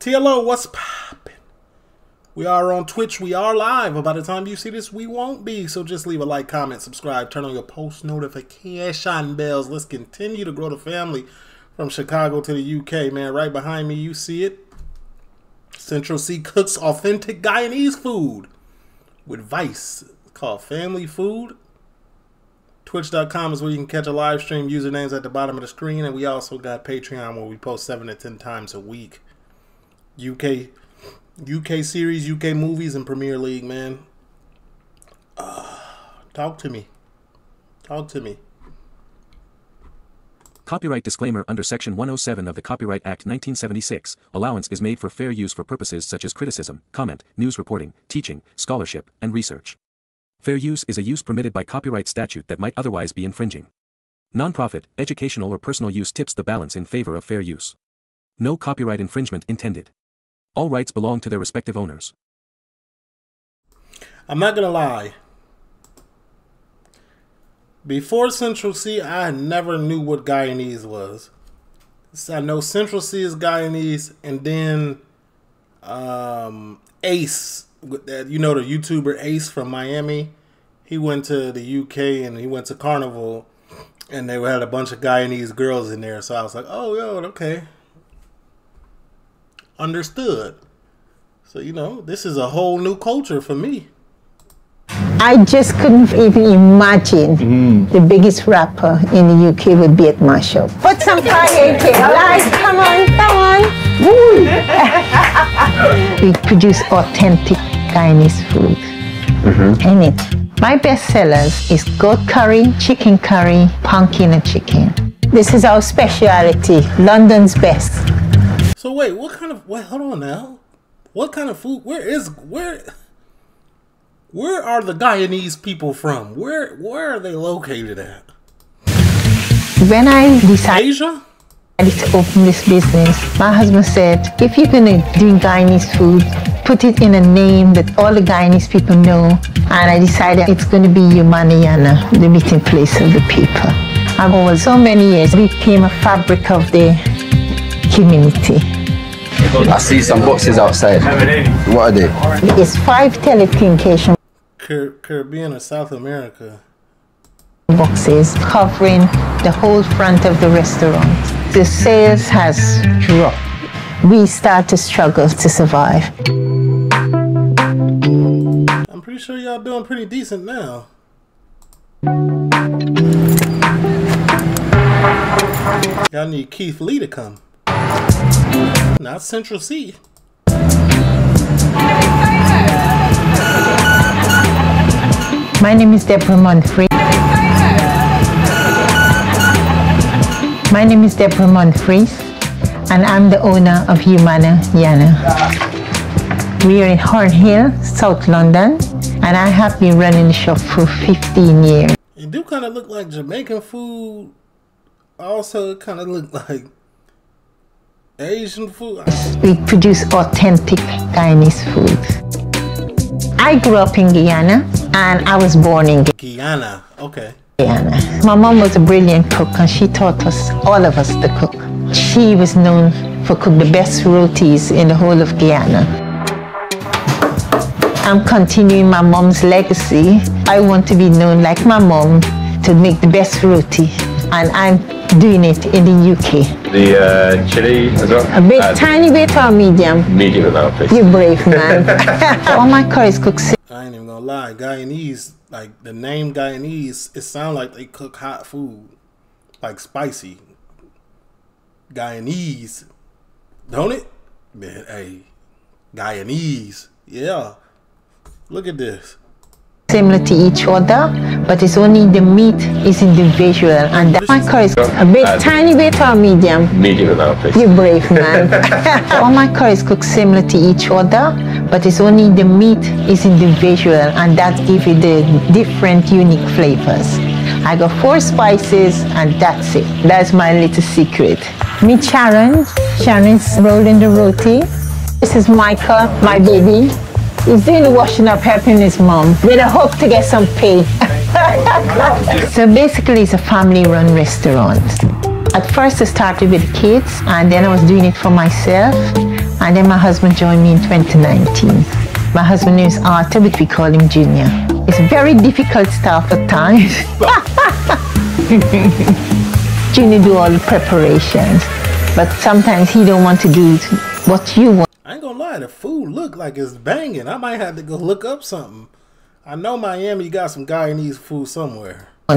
TLO, what's poppin'? We are on Twitch. We are live. By the time you see this, we won't be. So just leave a like, comment, subscribe, turn on your post notification bells. Let's continue to grow the family from Chicago to the UK, man. Right behind me, you see it. Central Cee cooks authentic Guyanese food with Vice. It's called Family Food. Twitch.com is where you can catch a live stream. Usernames at the bottom of the screen. And we also got Patreon where we post 7 to 10 times a week. UK series, UK movies, and Premier League, man. Talk to me. Talk to me. Copyright disclaimer under Section 107 of the Copyright Act 1976. Allowance is made for fair use for purposes such as criticism, comment, news reporting, teaching, scholarship, and research. Fair use is a use permitted by copyright statute that might otherwise be infringing. Nonprofit, educational, or personal use tips the balance in favor of fair use. No copyright infringement intended. All rights belong to their respective owners. I'm not going to lie. Before Central Cee, I never knew what Guyanese was. So I know Central Cee is Guyanese, and then Ace, you know, the YouTuber Ace from Miami, he went to the UK and he went to Carnival, and they had a bunch of Guyanese girls in there. So I was like, oh, yo, okay. Understood. So, you know, this is a whole new culture for me. I just couldn't even imagine the biggest rapper in the UK would be at my show. Put some fire in here, guys. Come on, come on. We produce authentic Guyanese food. And my best sellers is goat curry, chicken curry, pumpkin and chicken. This is our speciality, London's best. So wait, what kind of, wait, hold on now. What kind of food, where are the Guyanese people from? Where are they located at? When I decided Asia? To open this business, my husband said, if you're gonna do Guyanese food, put it in a name that all the Guyanese people know. And I decided it's gonna be Humana Yana, the meeting place of the people. And over so many years, it became a fabric of the community. I see some boxes outside. What are they? It's 5 telecommunication Caribbean or South America boxes covering the whole front of the restaurant. The sales has dropped. We start to struggle to survive. I'm pretty sure y'all doing pretty decent now. Y'all need Keith Lee to come. Not Central Cee. My name is Deborah Monfrey. My name is Deborah Monfrey, and I'm the owner of Humana Yana. We are in Hornhill, South London, and I have been running the shop for 15 years. It do kind of look like Jamaican food. Also, it kind of look like Asian food. We produce authentic Guyanese food. I grew up in Guyana and I was born in Guyana. Okay. Guyana. My mom was a brilliant cook and she taught us, all of us, to cook. She was known for cooking the best rotis in the whole of Guyana. I'm continuing my mom's legacy. I want to be known like my mom to make the best roti, and I'm doing it in the UK. The chili as well? A bit, tiny bit or medium? Medium amount, please. You brave man. All my curries cook. I ain't even gonna lie, Guyanese, like the name Guyanese, it sounds like they cook hot food. Like spicy. Guyanese. Don't it? Man, hey. Guyanese. Yeah. Look at this. Similar to each other, but it's only the meat is individual, and that my curry is a bit, tiny bit or medium? Medium amount, please. You brave man. All my curries cook similar to each other, but it's only the meat is individual, and that gives you the different unique flavors. I got 4 spices and that's it. That's my little secret. Me Sharon, Sharon's rolling the roti. This is Michael, my baby. He's doing the washing up, helping his mom with a hope to get some pay. So basically it's a family-run restaurant. At first I started with kids, and then I was doing it for myself. And then my husband joined me in 2019. My husband name's Arthur, but we call him Junior. It's very difficult stuff at times. Junior do all the preparations, but sometimes he don't want to do what you want. I ain't gonna lie, the food look like it's banging. I might have to go look up something. I know Miami got some Guyanese food somewhere. He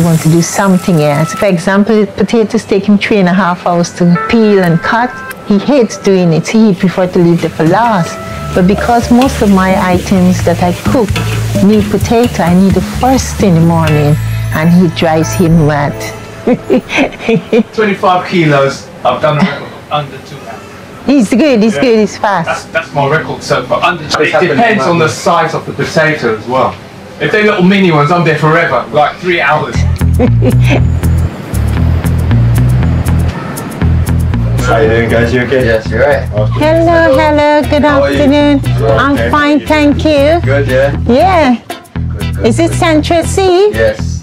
wants to do something else. For example, potatoes take him 3.5 hours to peel and cut. He hates doing it. He prefer to leave it for last. But because most of my items that I cook need potato, I need the first in the morning, and he drives him mad. 25 kilos. I've done under 2 hours. He's good, he's good, he's fast. That's my record so far. It depends on the size of the potato as well. If they're little mini ones, I'm there forever, like 3 hours. How you doing, guys? You okay? Yes, you're right. Hello, hello, good afternoon. I'm fine, thank you. Good, yeah? Yeah. Good. Is it Central Cee? Yes.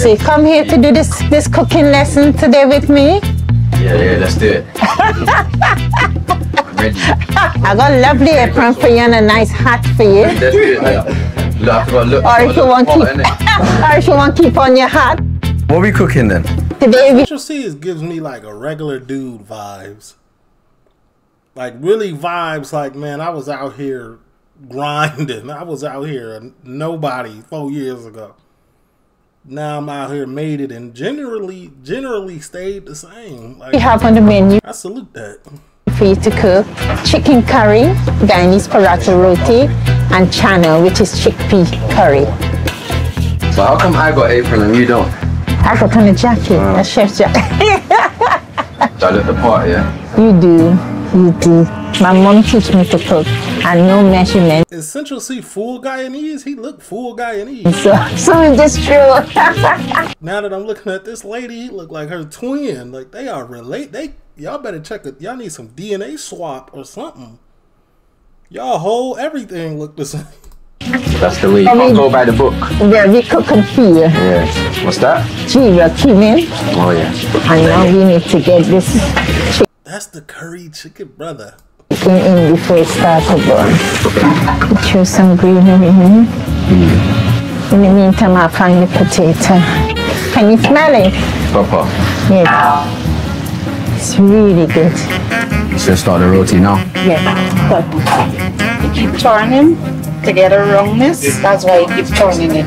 So you come here to do this cooking lesson today with me? Yeah, let's do it. Ready. I got a lovely apron for you and a nice hat for you. Let's do it now. Or if you want to keep on your hat. What are we cooking then? Today Central Cee gives me like a regular dude vibes. Like really vibes like, man, I was out here grinding. I was out here a nobody 4 years ago. Now I'm out here made it and generally stayed the same. Like, we have on the menu. I salute that. For you to cook chicken curry, Guyanese paratha roti, and chana, which is chickpea curry. So how come I got apron and you don't? I got on a jacket, a chef's jacket. I look the part, yeah? You do. My mom teach me to cook and no measurement. Is Central Cee full Guyanese? He look full Guyanese. So is this true? Now that I'm looking at this lady, he look like her twin. Like they are related. Y'all better check it. Y'all need some DNA swap or something. Y'all whole everything look the same. That's the way. I'll go by the book. Yeah, we cook and feed. Yeah. What's that? We're cumin. Oh yeah. And now we need to get this. That's the curry chicken, brother. Chicken in before it starts to burn. Throw some greenery in. In the meantime, I'll find the potato. Can you smell it? Papa. Yeah. It's really good. Should I start the roti now? Yeah, good. Churning together wrongness, that's why it keeps churning it.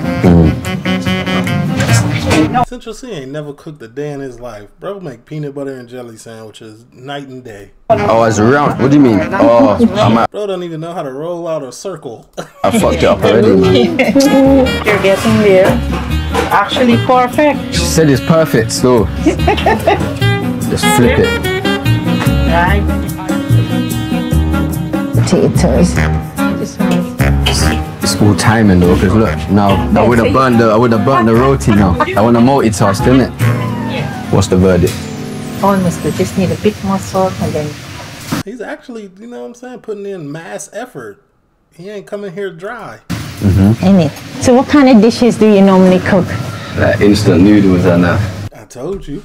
Central Cee ain't never cooked a day in his life. Bro make peanut butter and jelly sandwiches night and day. Oh, it's round. What do you mean? Oh, I'm out. Bro don't even know how to roll out a circle. I fucked up already, man. You're getting there. Actually perfect. She said it's perfect, so just flip it. Right. Potatoes. It's all timing though, because look, now I would have burned the roti now. I want a multi toss, didn't it? Yeah. What's the verdict? Almost, we just need a bit more salt and then. He's actually, you know what I'm saying, putting in mass effort. He ain't coming here dry. Ain't it? So what kind of dishes do you normally cook? Like instant noodles and that. I told you.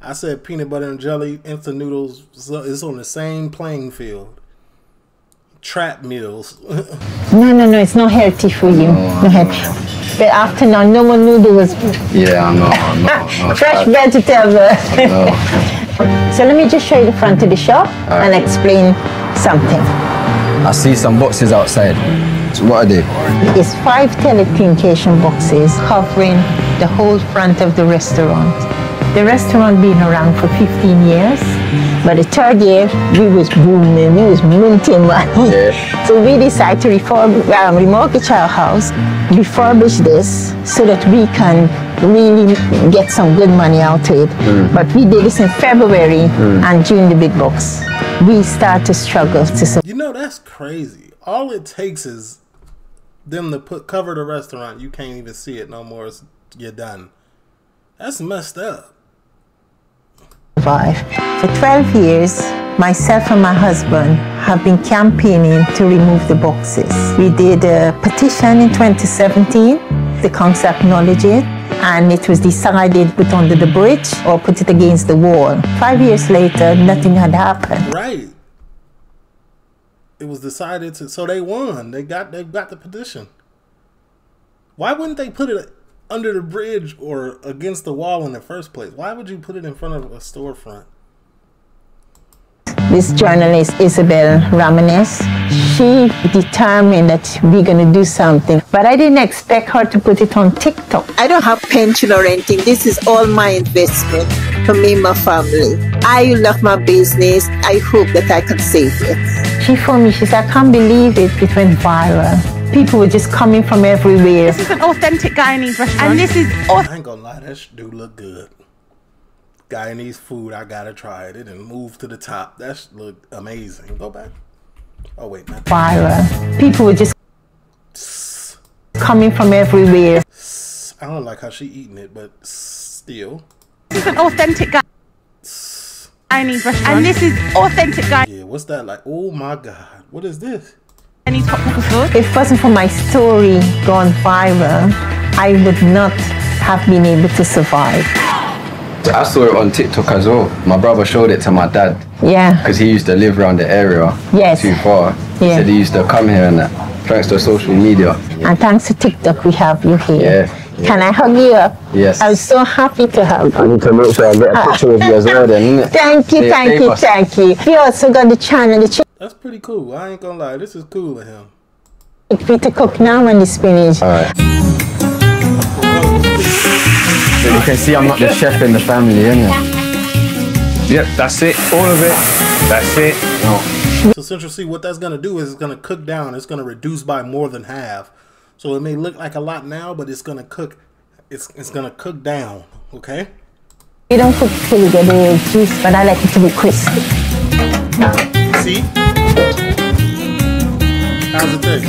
I said peanut butter and jelly, instant noodles, so it's on the same playing field. Trap meals. No, it's not healthy for you. No healthy. But after now, no more noodles. Yeah, I know. Fresh vegetable. So let me just show you the front of the shop and explain something. I see some boxes outside. So what are they? It's 5 telecommunication boxes covering the whole front of the restaurant. The restaurant been around for 15 years, but the third year we was booming, we was minting money. Yeah. So we decided to remortgage our house, refurbish this so that we can really get some good money out of it. But we did this in February and during the big box, we start to struggle to survive. You know, that's crazy. All it takes is them to cover the restaurant. You can't even see it no more. You're done. That's messed up. For 12 years, myself and my husband have been campaigning to remove the boxes. We did a petition in 2017, the council acknowledged it, and it was decided to put under the bridge or put it against the wall. 5 years later, nothing had happened. Right. it was decided to, so they won. They got the petition. Why wouldn't they put it under the bridge or against the wall in the first place? Why would you put it in front of a storefront? This journalist, Isabel Ramones, she determined that we're going to do something. But I didn't expect her to put it on TikTok. I don't have pension or anything. This is all my investment for me and my family. I love my business. I hope that I can save it. She phoned me. She said, I can't believe it. It went viral. People were just coming from everywhere. This is an authentic Guyanese restaurant. And this is... I ain't gonna lie, that do look good. Guyanese food, I gotta try it. It didn't move to the top. That looked amazing. Go back. Oh wait, not viral. People were just coming from everywhere. I don't like how she eating it, but still. This is an authentic Guyanese restaurant. And this is authentic Guyanese. Yeah, what's that like? Oh my God, what is this? If it wasn't for my story gone viral, I would not have been able to survive. I saw it on TikTok as well. My brother showed it to my dad. Yeah. Because he used to live around the area. Yes. Too far. Yeah. So he used to come here and that. Thanks to social media. And thanks to TikTok, we have you here. Yeah. Can I hug you up? Yes. I'm so happy to hug you. I need to make sure I get a picture of you as well then, innit? Thank you, thank you, thank you. You also got the channel. That's pretty cool. I ain't gonna lie. This is cool of him. It's free to cook now when it's finished. All right. So you can see I'm not the chef in the family, isn't it? Yep, that's it. All of it. That's it. No. So Central Cee, what that's going to do is it's going to cook down. It's going to reduce by more than half. So it may look like a lot now, but it's going to cook. It's going to cook down, okay? You don't cook till you get the juice, but I like it to be crispy. See? How's it taste?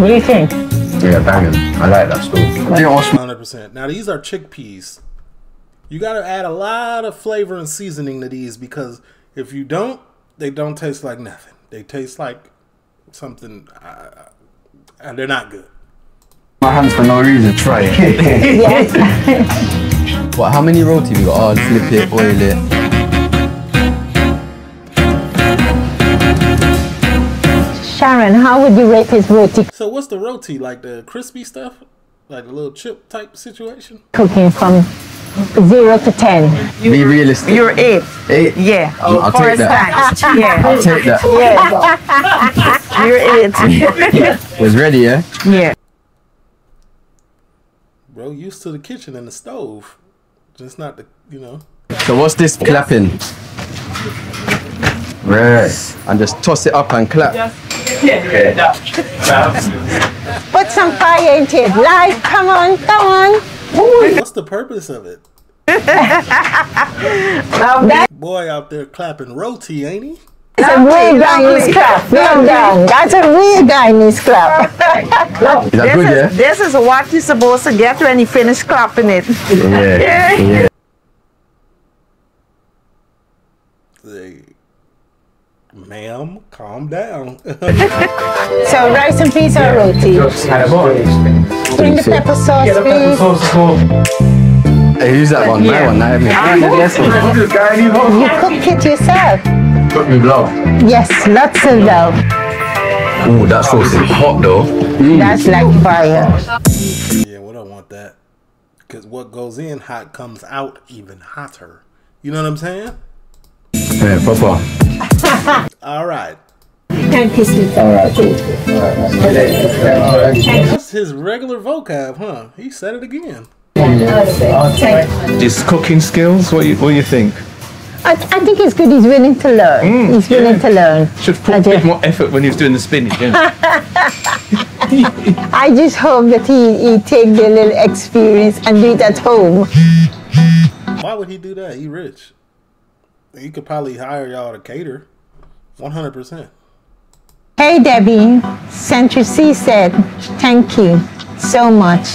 What do you think? Yeah, banging. I like that stuff. 100%. Now these are chickpeas. You gotta add a lot of flavor and seasoning to these because if you don't, they don't taste like nothing. They taste like something, and they're not good. My hands for no reason. Try it. What? How many roti have you got? Oh, flip it, oil it. Sharon, how would you rate his roti? So what's the roti? Like the crispy stuff? Like a little chip type situation? Cooking from 0 to 10. Be realistic. You're 8. 8? Yeah. Oh, I'll take that. Yeah. I'll take that. Yeah. You're 8. Yeah. Was ready, yeah? Yeah. Bro, used to the kitchen and the stove. Just not the, you know. So what's this clapping? Right. And just toss it up and clap. Yeah. Put some fire into it. Life, come on, come on. Ooh. What's the purpose of it? Boy out there clapping roti, ain't he? That's a real Guyanese clap. Well done. That's a real Guyanese clap. Is that good, yeah? This is what you're supposed to get when you finish clapping it. Yeah. Ma'am, calm down. So rice and peas or roti? Bring the pepper sauce, please. Hey, use that one, yeah. My one, not me. You cook it yourself. Cook me love. Yes, lots of love. Ooh, that sauce is hot though. That's like fire. Yeah, we don't want that. Because what goes in hot comes out even hotter. You know what I'm saying? Yeah, Papa. Alright. That's his regular vocab, huh? He said it again. His cooking skills, what do you think? I think it's good. He's willing to learn. He's willing to learn. Should put a bit more effort when he's doing the spinach. Yeah. I just hope that he take the little experience and do it at home. Why would he do that? He rich. You could probably hire y'all to cater. 100%. Hey Debbie, Central Cee said, thank you so much.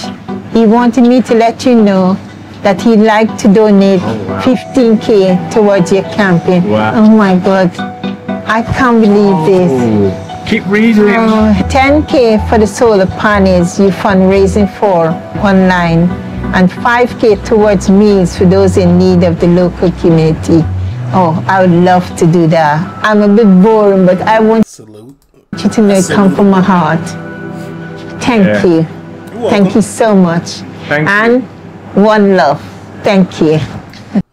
He wanted me to let you know that he'd like to donate 15K towards your campaign. Wow. Oh my God, I can't believe this. Keep reading. 10K for the solar panels you're fundraising for online and 5K towards meals for those in need of the local community. Oh, I would love to do that. I'm a bit boring, but I want... Salute. Cheating may come from my heart. Thank you. Thank you so much. One love. Thank you.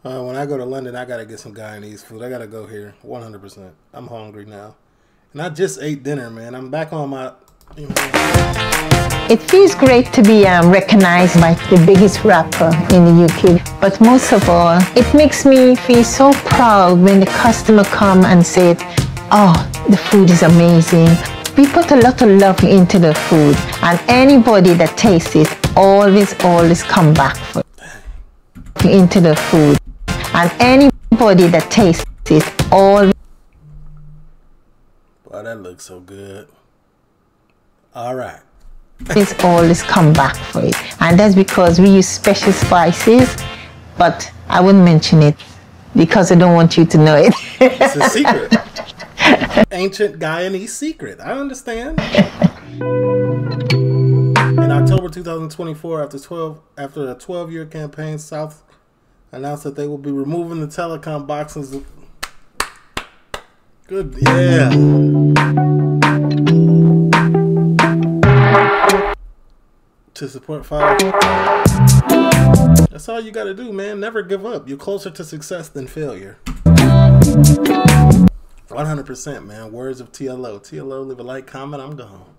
When I go to London, I gotta get some Guyanese food. I gotta go here, 100%. I'm hungry now. And I just ate dinner, man. I'm back on my... It feels great to be recognized by the biggest rapper in the UK. But most of all, it makes me feel so proud when the customer come and say, oh, the food is amazing. We put a lot of love into the food, and anybody that tastes it always come back for into the food. And anybody that tastes it always. Wow, that looks so good. All right. It's always come back for it, and that's because we use special spices, but I wouldn't mention it because I don't want you to know it. It's a secret. Ancient Guyanese secret. I understand. In October 2024, after a 12-year campaign, South announced that they will be removing the telecom boxes. Good, yeah. To support fire. That's all you gotta do, man. Never give up. You're closer to success than failure. 100%, man. Words of TLO. TLO, leave a like, comment. I'm gone.